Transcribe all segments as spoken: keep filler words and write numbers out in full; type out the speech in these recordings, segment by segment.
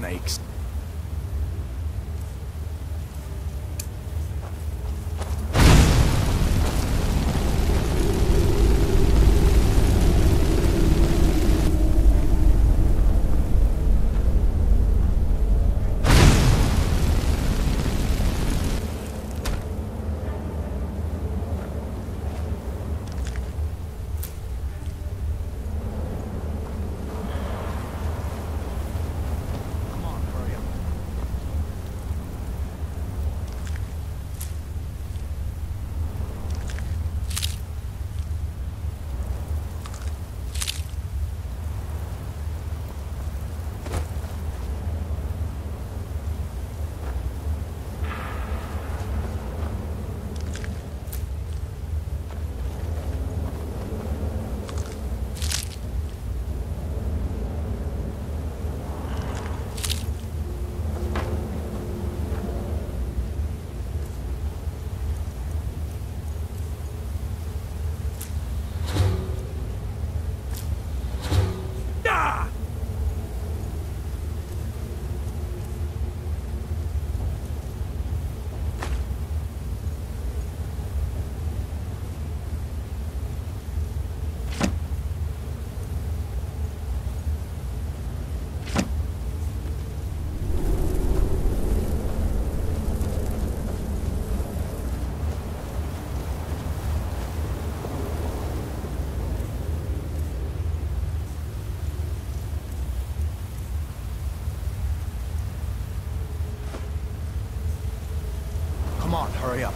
snakes. Come on, hurry up.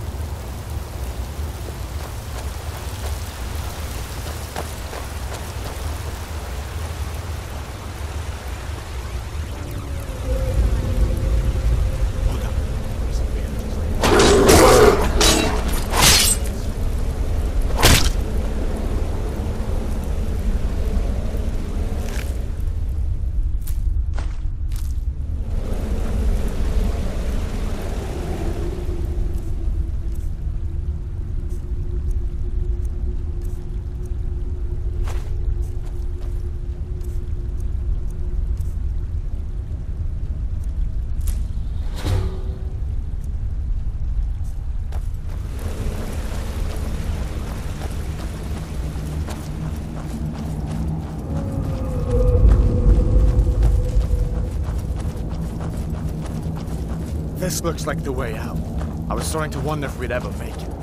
This looks like the way out. I was starting to wonder if we'd ever make it.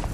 Wait!